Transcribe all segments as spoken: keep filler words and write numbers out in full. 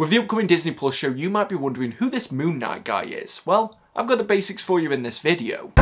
With the upcoming Disney Plus show, you might be wondering who this Moon Knight guy is. Well, I've got the basics for you in this video.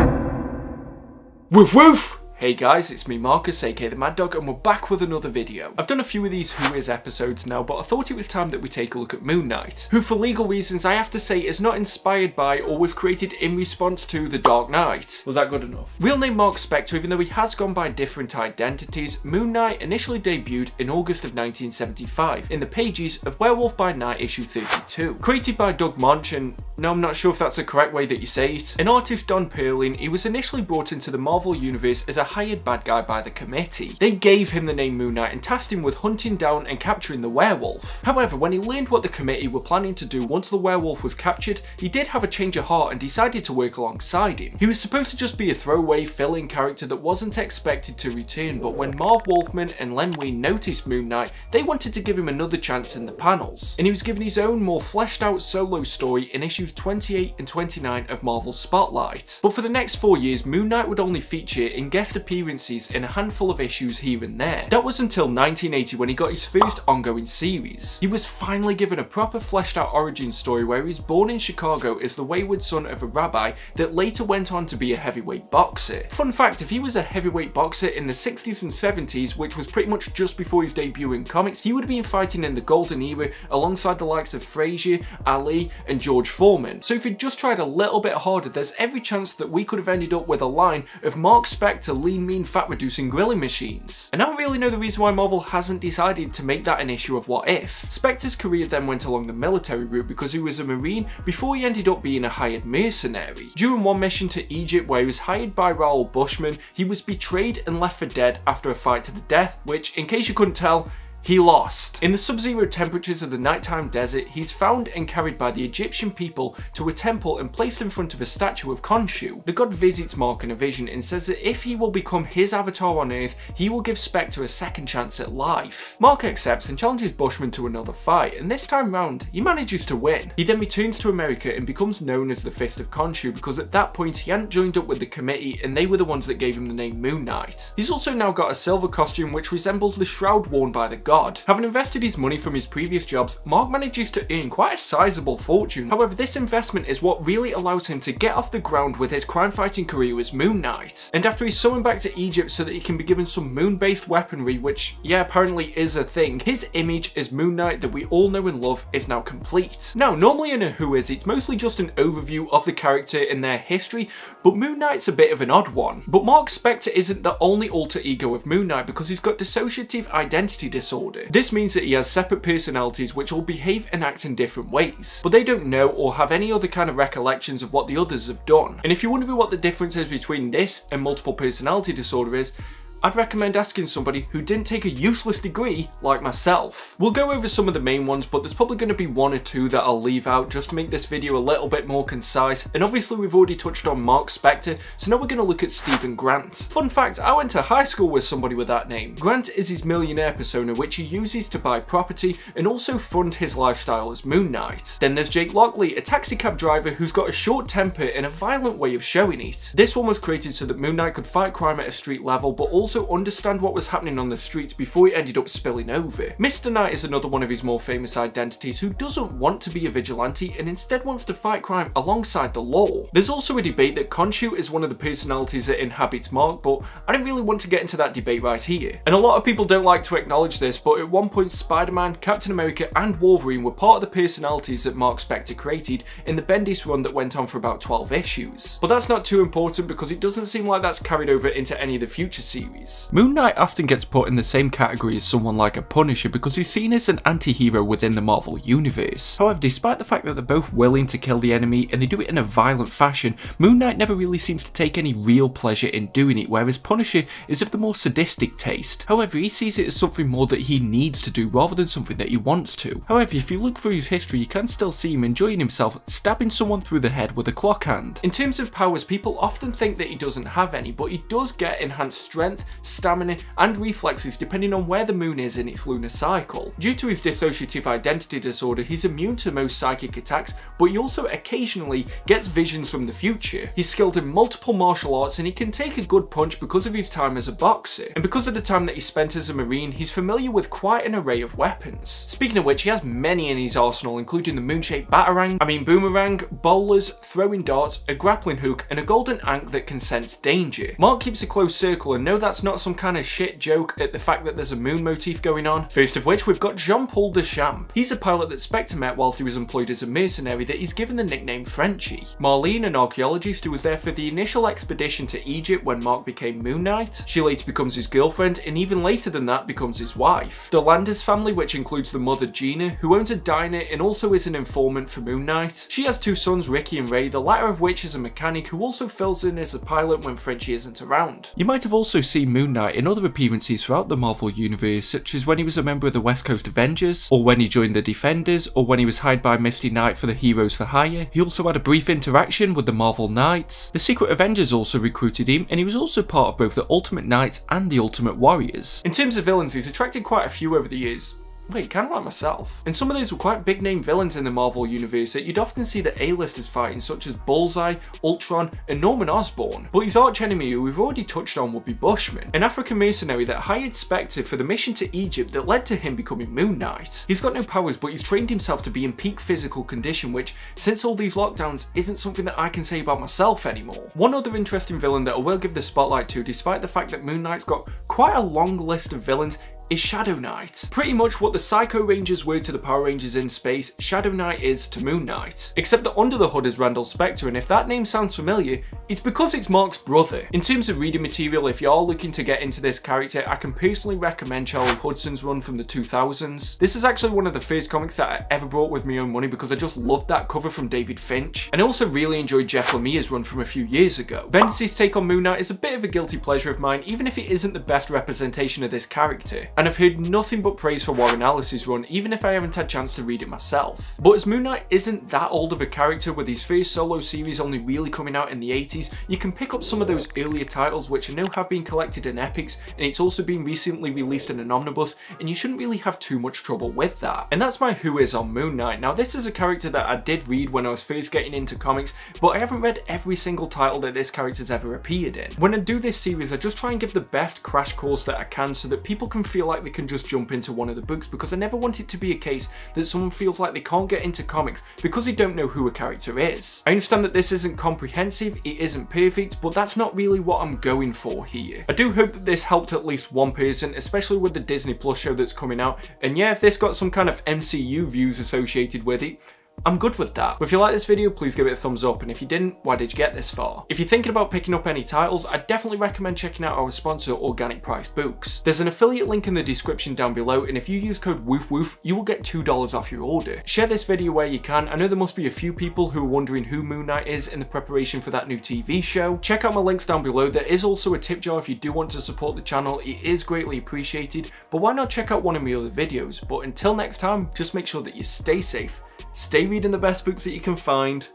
Woof woof! Hey guys, it's me Marcus, aka the Mad Dog, and we're back with another video. I've done a few of these Who Is episodes now, but I thought it was time that we take a look at Moon Knight, who for legal reasons I have to say is not inspired by or was created in response to The Dark Knight. Was that good enough? Real name Mark Spector, even though he has gone by different identities, Moon Knight initially debuted in August of nineteen seventy-five in the pages of Werewolf by Night issue thirty-two. Created by Doug Moench, and no, I'm not sure if that's the correct way that you say it, and artist Don Perlin, he was initially brought into the Marvel universe as a hired bad guy by the committee. They gave him the name Moon Knight and tasked him with hunting down and capturing the werewolf. However, when he learned what the committee were planning to do once the werewolf was captured, he did have a change of heart and decided to work alongside him. He was supposed to just be a throwaway fill-in character that wasn't expected to return, but when Marv Wolfman and Len Wein noticed Moon Knight, they wanted to give him another chance in the panels, and he was given his own more fleshed out solo story in issues twenty-eight and twenty-nine of Marvel's Spotlight. But for the next four years, Moon Knight would only feature in guest appearances in a handful of issues here and there. That was until nineteen eighty when he got his first ongoing series. He was finally given a proper fleshed out origin story where he was born in Chicago as the wayward son of a rabbi that later went on to be a heavyweight boxer. Fun fact, if he was a heavyweight boxer in the sixties and seventies, which was pretty much just before his debut in comics, he would have been fighting in the golden era alongside the likes of Frazier, Ali and George Foreman. So if he'd just tried a little bit harder, there's every chance that we could have ended up with a line of Mark Spector lean, mean, fat reducing grilling machines. And I don't really know the reason why Marvel hasn't decided to make that an issue of What If. Spector's career then went along the military route because he was a Marine before he ended up being a hired mercenary. During one mission to Egypt where he was hired by Raoul Bushman, he was betrayed and left for dead after a fight to the death, which, in case you couldn't tell, he lost. In the sub-zero temperatures of the nighttime desert, he's found and carried by the Egyptian people to a temple and placed in front of a statue of Khonshu. The god visits Mark in a vision and says that if he will become his avatar on Earth, he will give Spector a second chance at life. Mark accepts and challenges Bushman to another fight, and this time round, he manages to win. He then returns to America and becomes known as the Fist of Khonshu because at that point he hadn't joined up with the committee and they were the ones that gave him the name Moon Knight. He's also now got a silver costume which resembles the shroud worn by the god. Having invested his money from his previous jobs, Mark manages to earn quite a sizable fortune. However, this investment is what really allows him to get off the ground with his crime fighting career as Moon Knight. And after he's summoned back to Egypt so that he can be given some moon based weaponry, which yeah apparently is a thing, his image as Moon Knight that we all know and love is now complete. Now normally in a Who Is it's mostly just an overview of the character and their history, but Moon Knight's a bit of an odd one. But Mark Spector isn't the only alter ego of Moon Knight because he's got dissociative identity disorder. This means that he has separate personalities which all behave and act in different ways, but they don't know or have any other kind of recollections of what the others have done. And if you're wondering what the difference is between this and multiple personality disorder is, I'd recommend asking somebody who didn't take a useless degree like myself. We'll go over some of the main ones, but there's probably going to be one or two that I'll leave out just to make this video a little bit more concise. And obviously we've already touched on Mark Spector, so now we're going to look at Stephen Grant. Fun fact, I went to high school with somebody with that name. Grant is his millionaire persona which he uses to buy property and also fund his lifestyle as Moon Knight. Then there's Jake Lockley, a taxicab driver who's got a short temper and a violent way of showing it. This one was created so that Moon Knight could fight crime at a street level but also Also understand what was happening on the streets before he ended up spilling over. Mister Knight is another one of his more famous identities who doesn't want to be a vigilante and instead wants to fight crime alongside the law. There's also a debate that Khonshu is one of the personalities that inhabits Mark, but I don't really want to get into that debate right here. And a lot of people don't like to acknowledge this, but at one point Spider-Man, Captain America and Wolverine were part of the personalities that Mark Spector created in the Bendis run that went on for about twelve issues. But that's not too important because it doesn't seem like that's carried over into any of the future series. Moon Knight often gets put in the same category as someone like a Punisher because he's seen as an anti-hero within the Marvel universe. However, despite the fact that they're both willing to kill the enemy and they do it in a violent fashion, Moon Knight never really seems to take any real pleasure in doing it, whereas Punisher is of the more sadistic taste. However, he sees it as something more that he needs to do rather than something that he wants to. However, if you look through his history, you can still see him enjoying himself stabbing someone through the head with a clock hand. In terms of powers, people often think that he doesn't have any, but he does get enhanced strength, stamina, and reflexes depending on where the moon is in its lunar cycle. Due to his dissociative identity disorder, he's immune to most psychic attacks, but he also occasionally gets visions from the future. He's skilled in multiple martial arts and he can take a good punch because of his time as a boxer. And because of the time that he spent as a marine, he's familiar with quite an array of weapons. Speaking of which, he has many in his arsenal, including the moon-shaped batarang, I mean boomerang, bowlers, throwing darts, a grappling hook, and a golden ank that can sense danger. Mark keeps a close circle, and no, that's not some kind of shit joke at the fact that there's a moon motif going on. First of which, we've got Jean-Paul Deschamps. He's a pilot that Spector met whilst he was employed as a mercenary that he's given the nickname Frenchie. Marlene, an archaeologist who was there for the initial expedition to Egypt when Mark became Moon Knight. She later becomes his girlfriend, and even later than that becomes his wife. The Landers family, which includes the mother Gina, who owns a diner and also is an informant for Moon Knight. She has two sons, Ricky and Ray, the latter of which is a mechanic who also fills in as a pilot when Frenchie isn't around. You might have also seen Moon Knight in other appearances throughout the Marvel universe, such as when he was a member of the West Coast Avengers, or when he joined the Defenders, or when he was hired by Misty Knight for the Heroes for Hire. He also had a brief interaction with the Marvel Knights. The Secret Avengers also recruited him, and he was also part of both the Ultimate Knights and the Ultimate Warriors. In terms of villains, he's attracted quite a few over the years. Wait, kind of like myself. And some of those were quite big name villains in the Marvel universe that you'd often see the A-listers fighting, such as Bullseye, Ultron, and Norman Osborn. But his arch enemy, who we've already touched on, would be Bushman, an African mercenary that hired Spectre for the mission to Egypt that led to him becoming Moon Knight. He's got no powers, but he's trained himself to be in peak physical condition, which, since all these lockdowns, isn't something that I can say about myself anymore. One other interesting villain that I will give the spotlight to, despite the fact that Moon Knight's got quite a long list of villains, is Shadow Knight. Pretty much what the Psycho Rangers were to the Power Rangers in space, Shadow Knight is to Moon Knight. Except that under the hood is Randall Spector, and if that name sounds familiar, it's because it's Mark's brother. In terms of reading material, if you are looking to get into this character, I can personally recommend Charlie Hudson's run from the two thousands. This is actually one of the first comics that I ever bought with my own money because I just loved that cover from David Finch. And I also really enjoyed Jeff Lemire's run from a few years ago. Bendis' take on Moon Knight is a bit of a guilty pleasure of mine, even if it isn't the best representation of this character. And I've heard nothing but praise for Warren Ellis' run, even if I haven't had a chance to read it myself. But as Moon Knight isn't that old of a character, with his first solo series only really coming out in the eighties, you can pick up some of those earlier titles which I know have been collected in epics, and it's also been recently released in an omnibus, and you shouldn't really have too much trouble with that. And that's my Who Is on Moon Knight. Now this is a character that I did read when I was first getting into comics, but I haven't read every single title that this character's ever appeared in. When I do this series, I just try and give the best crash course that I can so that people can feel like they can just jump into one of the books, because I never want it to be a case that someone feels like they can't get into comics because they don't know who a character is. I understand that this isn't comprehensive, it isn't perfect, but that's not really what I'm going for here. I do hope that this helped at least one person, especially with the Disney Plus show that's coming out, and yeah, if this got some kind of M C U views associated with it, I'm good with that. But if you like this video, please give it a thumbs up, and if you didn't, why did you get this far? If you're thinking about picking up any titles, I definitely recommend checking out our sponsor, Organic Price Books. There's an affiliate link in the description down below, and if you use code WOOFWOOF, you will get two dollars off your order. Share this video where you can. I know there must be a few people who are wondering who Moon Knight is in the preparation for that new T V show. Check out my links down below. There is also a tip jar if you do want to support the channel. It is greatly appreciated, but why not check out one of my other videos? But until next time, just make sure that you stay safe, stay reading the best books that you can find,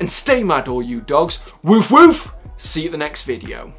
and stay mad all you dogs. Woof woof! See you at the next video.